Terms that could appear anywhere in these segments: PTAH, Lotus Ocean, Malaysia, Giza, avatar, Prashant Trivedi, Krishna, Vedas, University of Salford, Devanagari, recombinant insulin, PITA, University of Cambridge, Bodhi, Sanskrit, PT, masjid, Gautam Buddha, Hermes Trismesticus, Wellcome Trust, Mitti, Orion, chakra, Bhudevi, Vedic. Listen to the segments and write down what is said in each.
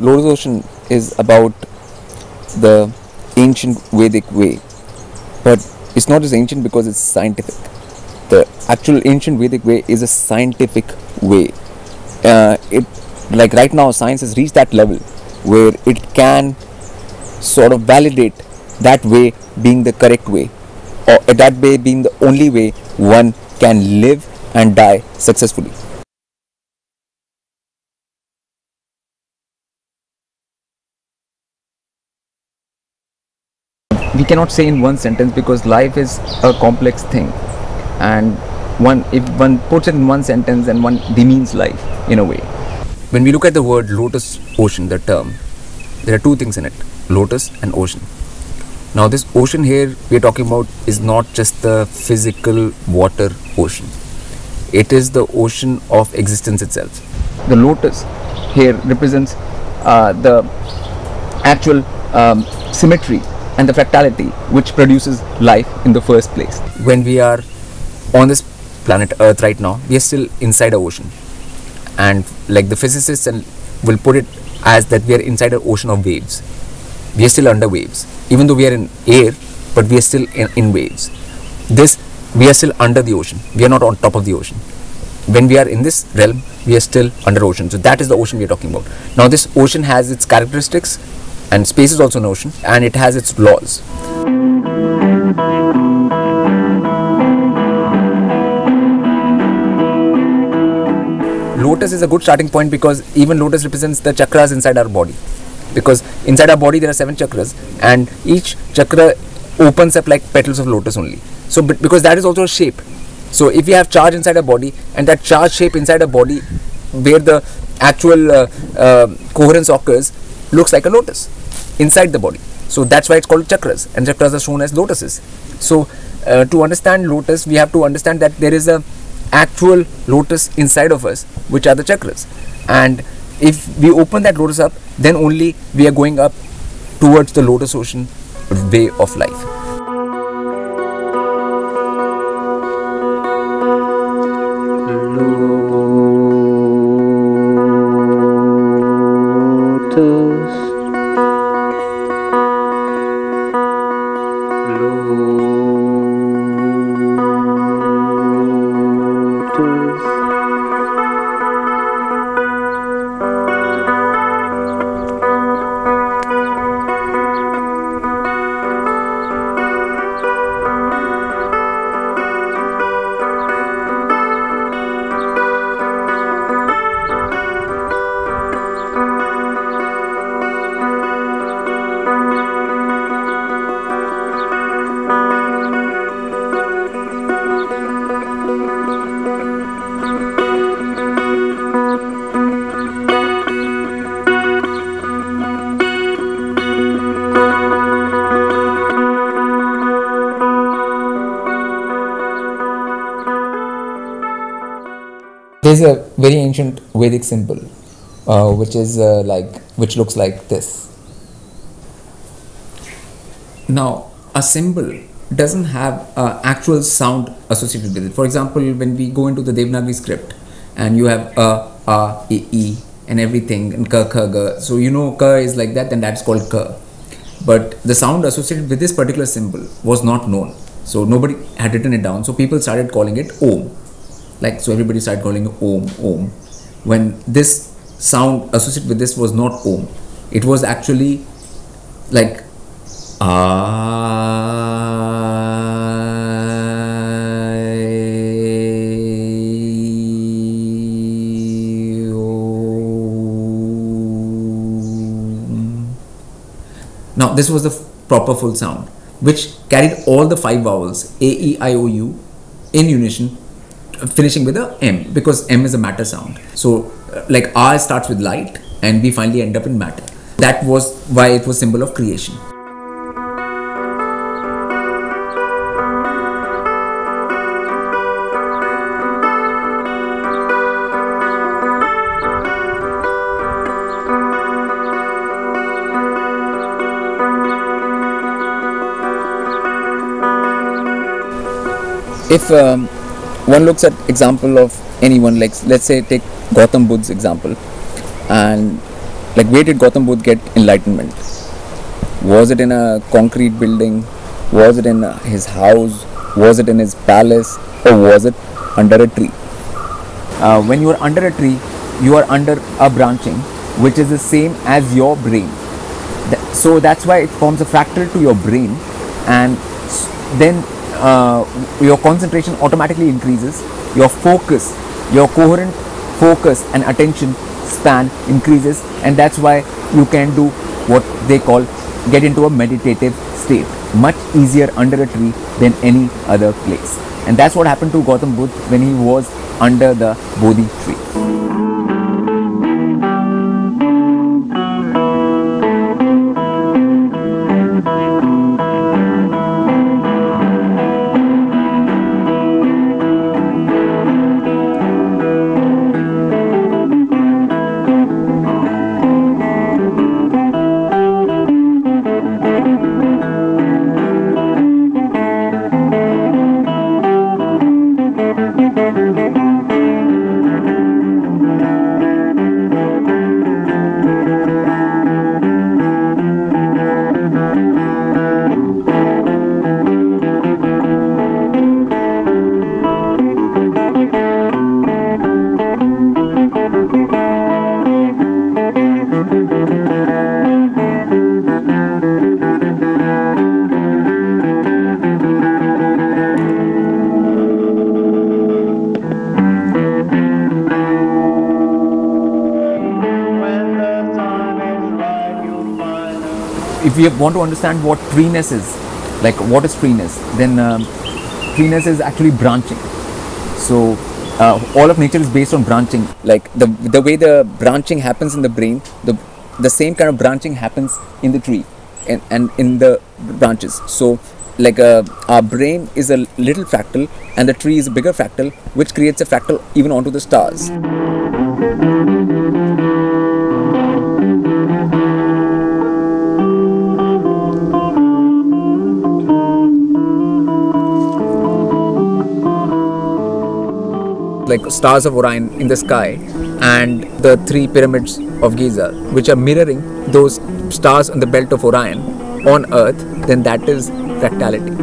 Lotus Ocean is about the ancient Vedic way, but it's not just ancient because it's scientific. The actual ancient Vedic way is a scientific way. Like right now, science has reached that level where it can sort of validate that way being the correct way, or that way being the only way one can live and die successfully. We cannot say in one sentence because life is a complex thing, and if one puts it in one sentence, then one demeans life in a way. When we look at the word Lotus Ocean, the term, there are two things in it: lotus and ocean. Now this ocean here we are talking about is not just the physical water ocean, it is the ocean of existence itself. The lotus here represents the actual symmetry and the fractality which produces life in the first place. When we are on this planet Earth right now, we are still inside an ocean, and like the physicists will put it as that we are inside an ocean of waves. We are still under waves, even though we are in air, but we are still in waves. We are still under the ocean, we are not on top of the ocean. When we are in this realm, we are still under ocean, so that is the ocean we are talking about. Now this ocean has its characteristics, and space is also an ocean, and it has its laws. Lotus is a good starting point because even lotus represents the chakras inside our body. Because inside our body there are 7 chakras, and each chakra opens up like petals of lotus only. So because that is also a shape. So if we have charge inside our body, and that charge shape inside our body where the actual coherence occurs, looks like a lotus inside the body. So that's why it's called chakras, and chakras are shown as lotuses. So to understand lotus, we have to understand that there is a actual lotus inside of us, which are the chakras, and if we open that lotus up, then only we are going up towards the Lotus Ocean way of life. There's a very ancient Vedic symbol, which looks like this. Now, a symbol doesn't have actual sound associated with it. For example, when we go into the Devanagari script, and you have a, e, and everything, and ka, kha, ga. So you know ka is like that, and that's called ka. But the sound associated with this particular symbol was not known, so nobody had written it down. So people started calling it Om. like, so everybody started calling Om, Om, when this sound associated with this was not Om. It was actually like Now this was the proper full sound, which carried all the five vowels A, E, I, O, U in unison, finishing with a M, because M is a matter sound. So like R starts with light and we finally end up in matter. That was why it was symbol of creation. If one looks at example of anyone, like let's say take Gautam Buddha's example, and like where did Gautam Buddha get enlightenment? Was it in a concrete building? Was it in his house? Was it in his palace? Or was it under a tree? When you are under a tree, you are under a branching, which is the same as your brain. So that's why it forms a fractal to your brain, and then your concentration automatically increases, your focus, your coherent focus and attention span increases, and that's why you can do what they call get into a meditative state much easier under a tree than any other place. And that's what happened to Gautam Buddha when he was under the Bodhi tree. If you want to understand what treeness is, like what is treeness, then treeness is actually branching. So all of nature is based on branching. Like the way the branching happens in the brain, the same kind of branching happens in the tree and in the branches. So like our brain is a little fractal and the tree is a bigger fractal, which creates a fractal even onto the stars. Like stars of Orion in the sky and the three pyramids of Giza, which are mirroring those stars on the belt of Orion on Earth, then that is fractality.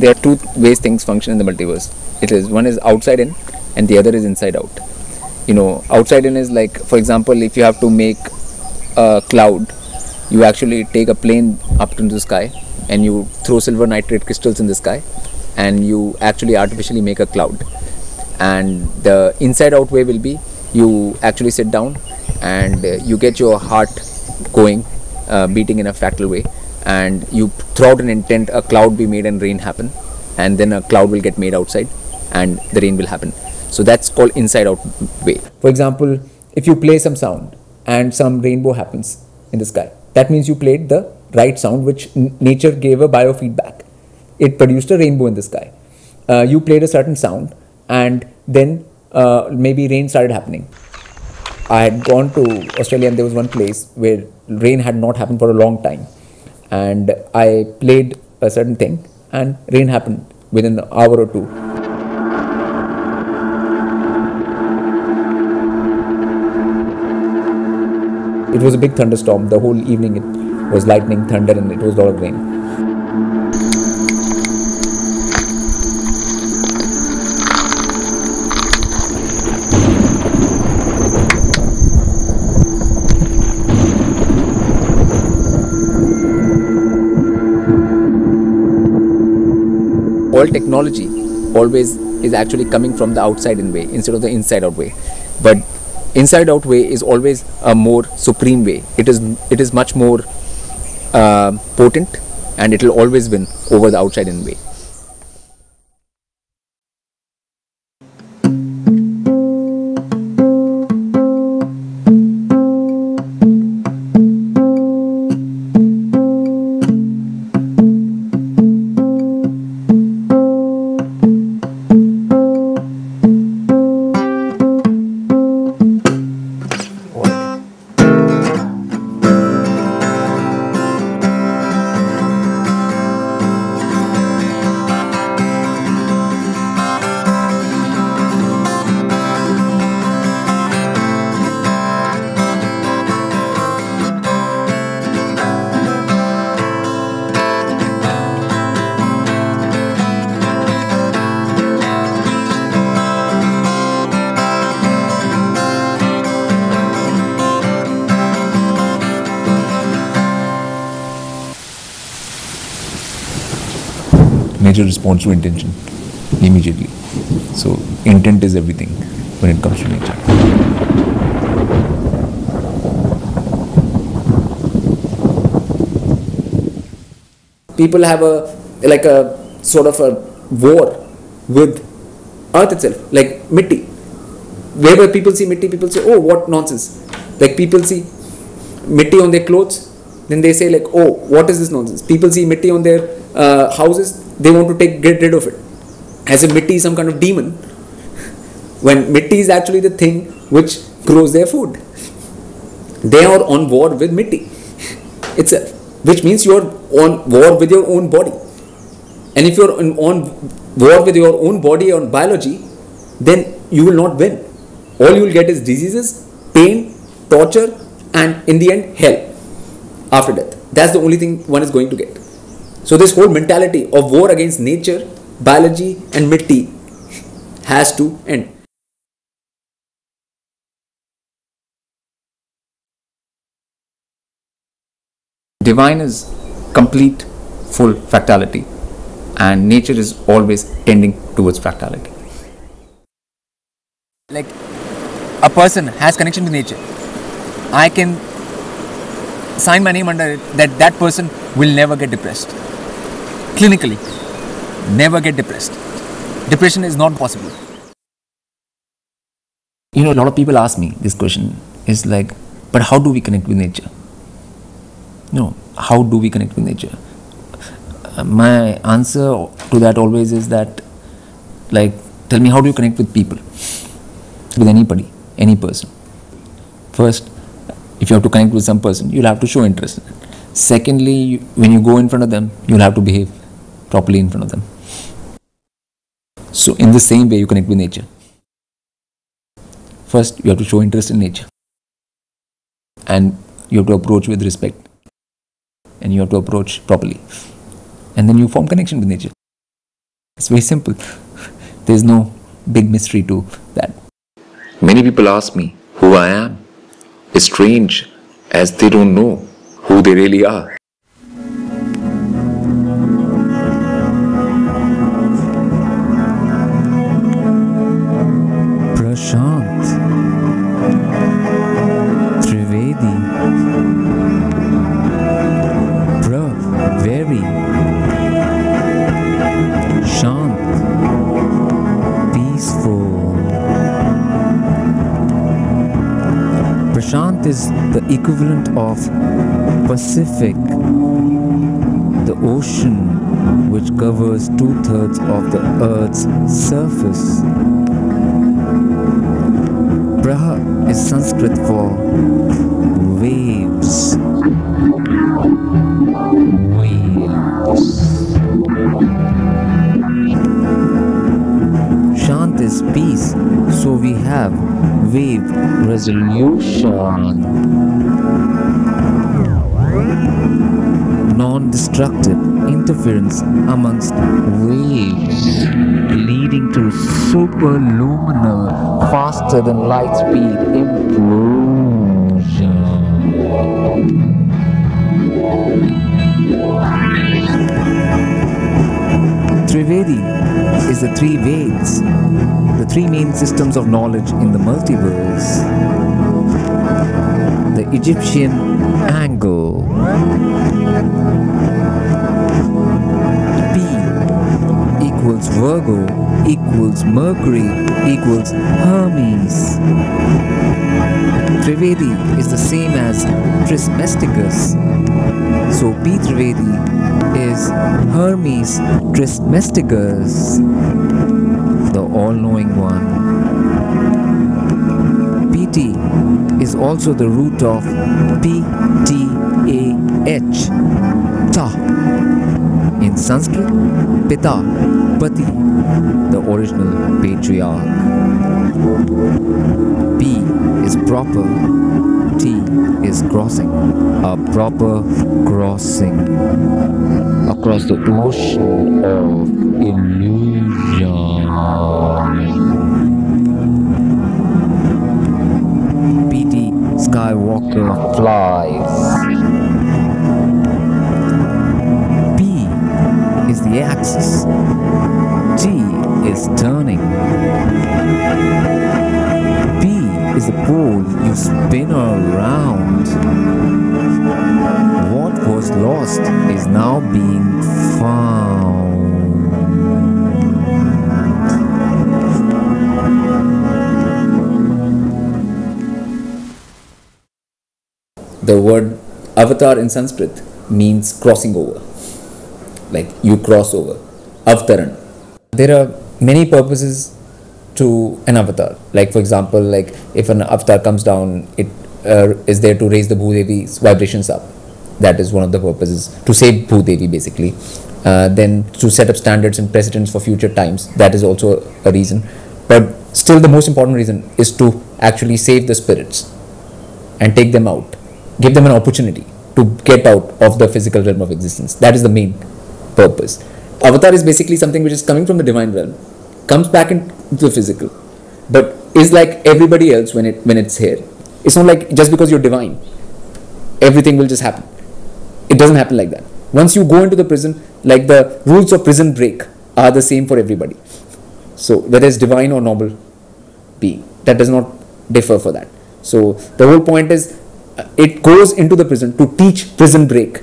There are two ways things function in the multiverse. It is one is outside in and the other is inside out. You know, outside in is like, for example, if you have to make a cloud, you actually take a plane up into the sky and you throw silver nitrate crystals in the sky and you actually artificially make a cloud. And the inside out way will be you actually sit down and you get your heart going, beating in a fractal way, and you throw out an intent, a cloud be made and rain happen, and then a cloud will get made outside and the rain will happen. So that's called inside out way. For example, if you play some sound and some rainbow happens in the sky, that means you played the right sound, which nature gave a biofeedback. It produced a rainbow in the sky. You played a certain sound and then maybe rain started happening. I had gone to Australia and there was one place where rain had not happened for a long time. And I played a certain thing and rain happened within an hour or two. It was a big thunderstorm the whole evening. It was lightning, thunder, and it was a lot of rain. All technology always is actually coming from the outside in way instead of the inside out way, but inside out way is always a more supreme way. It is much more potent, and it will always win over the outside in way. Nature responds to intention immediately. So intent is everything when it comes to nature. People have a sort of a war with earth itself, like Mitti. Wherever people see Mitti, people say, oh, what nonsense. Like people see Mitti on their clothes, then they say like, oh, what is this nonsense. People see Mitti on their houses, they want to get rid of it, as if Mitti is some kind of demon, when Mitti is actually the thing which grows their food. They are on war with Mitti itself, which means you are on war with your own body. And if you are on war with your own body on biology, then you will not win. All you will get is diseases, pain, torture, and in the end, hell after death. That's the only thing one is going to get. So this whole mentality of war against nature, biology, and Mitti has to end. Divine is complete, full fractality, and nature is always tending towards fractality. Like a person has connection to nature. I can sign my name under it that that person will never get depressed. Clinically, never get depressed. Depression is not possible. You know, a lot of people ask me this question. It's like, but how do we connect with nature? No, how do we connect with nature? My answer to that always is that, like, tell me, how do you connect with people? With anybody, any person. First, if you have to connect with some person, you'll have to show interest. Secondly, when you go in front of them, you'll have to behave properly in front of them. So in the same way, you connect with nature. First, you have to show interest in nature. And you have to approach with respect. And you have to approach properly. And then you form connection with nature. It's very simple. There's no big mystery to that. Many people ask me who I am. It's strange, as they don't know who they really are. Prashant Trivedi, very Shant, peaceful. Prashant is the equivalent of Pacific, the ocean which covers 2/3 of the Earth's surface. Praha is Sanskrit for waves. Shant is peace, so we have wave resolution. destructive interference amongst waves, leading to superluminal, faster than light speed implosion. Trivedi is the three Vedas, the three main systems of knowledge in the multiverse. The Egyptian angle, Virgo equals Mercury equals Hermes. Trivedi is the same as Trismesticus. So P. Trivedi is Hermes Trismesticus, the all-knowing one. PT is also the root of PTAH, ta. In Sanskrit, PITA, the original patriarch. P is proper, T is crossing, a proper crossing across the ocean of illusion. PT Skywalker flies. P is the axis, is turning. P is the pole you spin around. What was lost is now being found. The word avatar in Sanskrit means crossing over, like you cross over, avtaran. There are many purposes to an avatar. Like for example, like if an avatar comes down, it is there to raise the Bhudevi's vibrations up. That is one of the purposes, to save Bhudevi basically. Then to set up standards and precedents for future times. That is also a reason. But still the most important reason is to actually save the spirits and take them out. Give them an opportunity to get out of the physical realm of existence. That is the main purpose. Avatar is basically something which is coming from the divine realm, comes back into the physical, but is like everybody else when it's here. It's not like just because you're divine, everything will just happen. It doesn't happen like that. Once you go into the prison, like the rules of prison break are the same for everybody. So whether it's divine or normal being, that does not differ for that. So the whole point is, it goes into the prison to teach prison break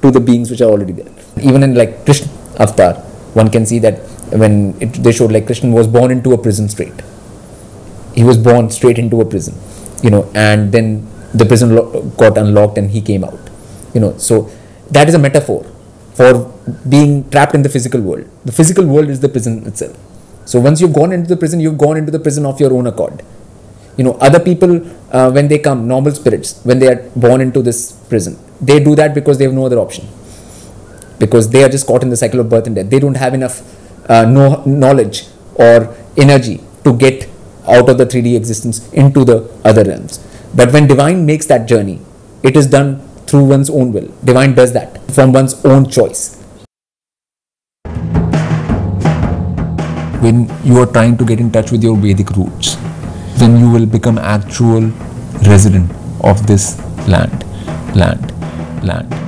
to the beings which are already there. Even in like Krishna avatar, one can see that when they showed like Krishna was born into a prison straight. He was born straight into a prison, you know, and then the prison got unlocked and he came out, you know. So that is a metaphor for being trapped in the physical world. The physical world is the prison itself. So once you've gone into the prison, you've gone into the prison of your own accord. You know, other people, when they come, normal spirits, when they are born into this prison, they do that because they have no other option. Because they are just caught in the cycle of birth and death. They don't have enough knowledge or energy to get out of the 3D existence into the other realms. But when divine makes that journey, it is done through one's own will. Divine does that from one's own choice. When you are trying to get in touch with your Vedic roots, then you will become actual resident of this land.